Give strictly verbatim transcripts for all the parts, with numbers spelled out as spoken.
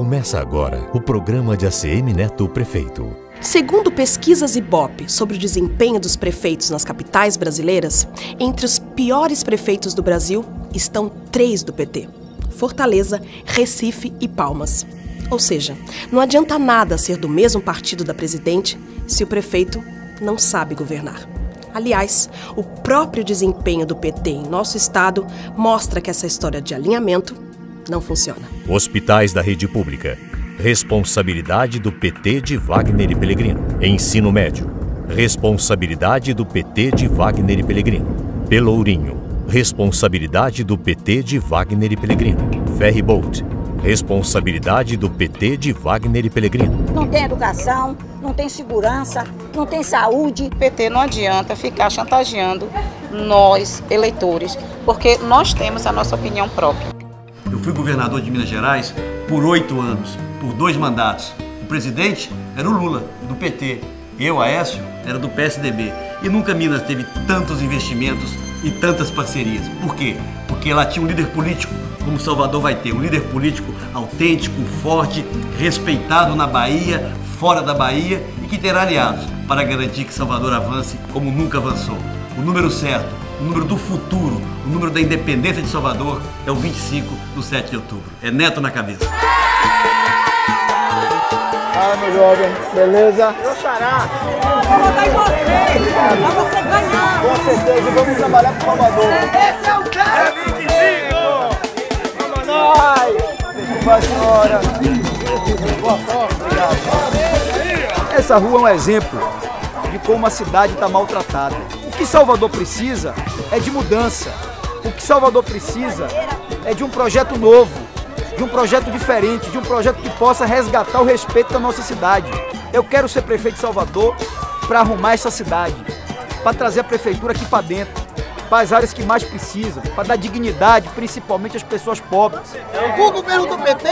Começa agora o programa de A C M Neto Prefeito. Segundo pesquisas Ibope sobre o desempenho dos prefeitos nas capitais brasileiras, entre os piores prefeitos do Brasil estão três do P T: Fortaleza, Recife e Palmas. Ou seja, não adianta nada ser do mesmo partido da presidente se o prefeito não sabe governar. Aliás, o próprio desempenho do P T em nosso estado mostra que essa história de alinhamento não funciona. Hospitais da rede pública. Responsabilidade do P T de Wagner e Pelegrino. Ensino médio. Responsabilidade do P T de Wagner e Pelegrino. Pelourinho. Responsabilidade do P T de Wagner e Pelegrino. Ferry Bolt. Responsabilidade do P T de Wagner e Pelegrino. Não tem educação, não tem segurança, não tem saúde. O P T não adianta ficar chantageando nós, eleitores, porque nós temos a nossa opinião própria. Eu fui governador de Minas Gerais por oito anos, por dois mandatos. O presidente era o Lula, do P T. Eu, Aécio, era do P S D B. E nunca Minas teve tantos investimentos e tantas parcerias. Por quê? Porque ela tinha um líder político, como Salvador vai ter, um líder político autêntico, forte, respeitado na Bahia, fora da Bahia, e que terá aliados para garantir que Salvador avance como nunca avançou. O número certo, o número do futuro, o número da independência de Salvador é o vinte e cinco do sete de outubro. É Neto na cabeça. Fala, meu jovem, beleza? Meu xará. Vou votar em você, pra você ganhar. Com certeza, vamos trabalhar com Salvador. Esse é o cara. É vinte e cinco! Vamos nós! Desculpa a senhora. Boa sorte, obrigado. Essa rua é um exemplo de como a cidade está maltratada. O que Salvador precisa é de mudança. O que Salvador precisa é de um projeto novo, de um projeto diferente, de um projeto que possa resgatar o respeito da nossa cidade. Eu quero ser prefeito de Salvador para arrumar essa cidade, para trazer a prefeitura aqui para dentro, para as áreas que mais precisam, para dar dignidade, principalmente às pessoas pobres. O governo do P T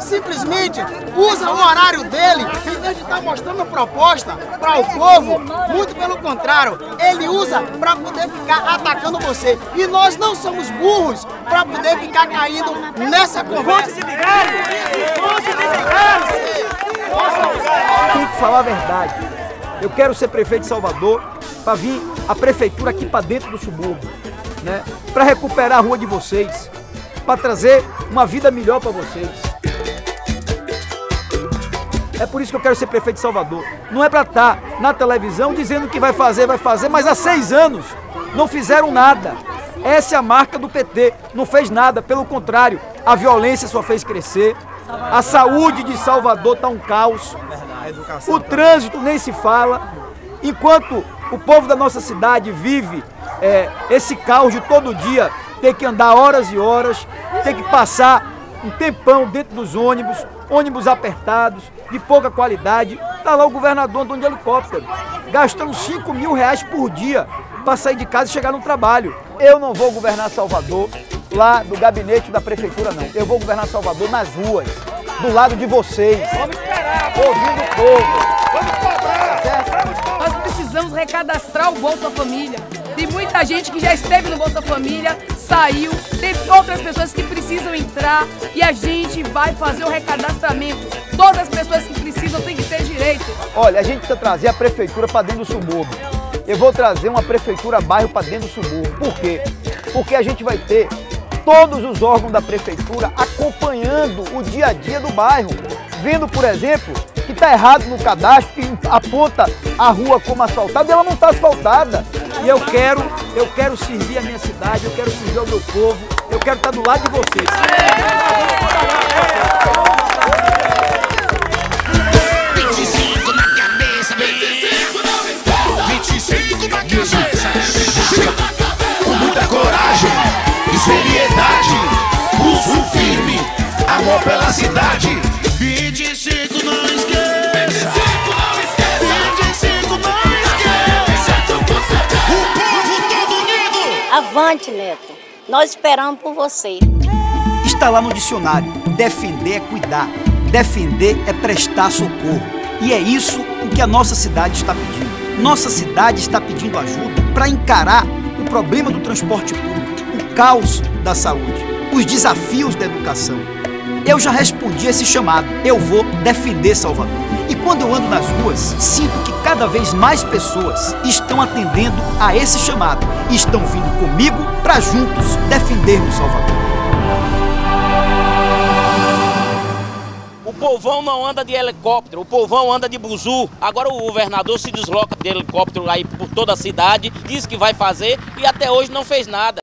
simplesmente usa o horário dele, em vez de estar mostrando proposta para o povo, muito pelo contrário, ele usa para poder ficar atacando você. E nós não somos burros para poder ficar caindo nessa conversa. Tem que falar a verdade. Eu quero ser prefeito de Salvador para vir a prefeitura aqui para dentro do subúrbio, né? Para recuperar a rua de vocês, para trazer uma vida melhor para vocês. É por isso que eu quero ser prefeito de Salvador. Não é para estar na televisão dizendo que vai fazer, vai fazer, mas há seis anos não fizeram nada. Essa é a marca do P T, não fez nada, pelo contrário, a violência só fez crescer, a saúde de Salvador está um caos, o trânsito nem se fala, enquanto o povo da nossa cidade vive é, esse caos de todo dia, ter que andar horas e horas, ter que passar um tempão dentro dos ônibus, ônibus apertados, de pouca qualidade. Está lá o governador andando de helicóptero, gastando cinco mil reais por dia para sair de casa e chegar no trabalho. Eu não vou governar Salvador lá do gabinete da prefeitura, não. Eu vou governar Salvador nas ruas, do lado de vocês, ouvindo o povo. Nós precisamos recadastrar o Bolsa Família. Tem muita gente que já esteve no Bolsa Família, saiu, tem outras pessoas que precisam entrar e a gente vai fazer o recadastramento. Todas as pessoas que precisam têm que ter direito. Olha, a gente precisa trazer a prefeitura para dentro do subúrbio. Eu vou trazer uma prefeitura bairro para dentro do subúrbio. Por quê? Porque a gente vai ter todos os órgãos da prefeitura acompanhando o dia a dia do bairro. Vendo, por exemplo, que está errado no cadastro, que aponta a rua como asfaltada e ela não está asfaltada. E eu quero, eu quero servir a minha cidade, eu quero servir o meu povo, eu quero estar do lado de vocês. vinte e cinco na cabeça, vinte e cinco na cabeça. Com muita coragem e seriedade, pulso firme, amor pela cidade. vinte e cinco não esqueça. Avante, Neto. Nós esperamos por você. Está lá no dicionário. Defender é cuidar. Defender é prestar socorro. E é isso o que a nossa cidade está pedindo. Nossa cidade está pedindo ajuda para encarar o problema do transporte público, o caos da saúde, os desafios da educação. Eu já respondi a esse chamado. Eu vou defender Salvador. E quando eu ando nas ruas, sinto que cada vez mais pessoas estão atendendo a esse chamado. E estão vindo comigo para juntos defendermos Salvador. O povão não anda de helicóptero, o povão anda de buzu. Agora o governador se desloca de helicóptero aí por toda a cidade, diz que vai fazer e até hoje não fez nada.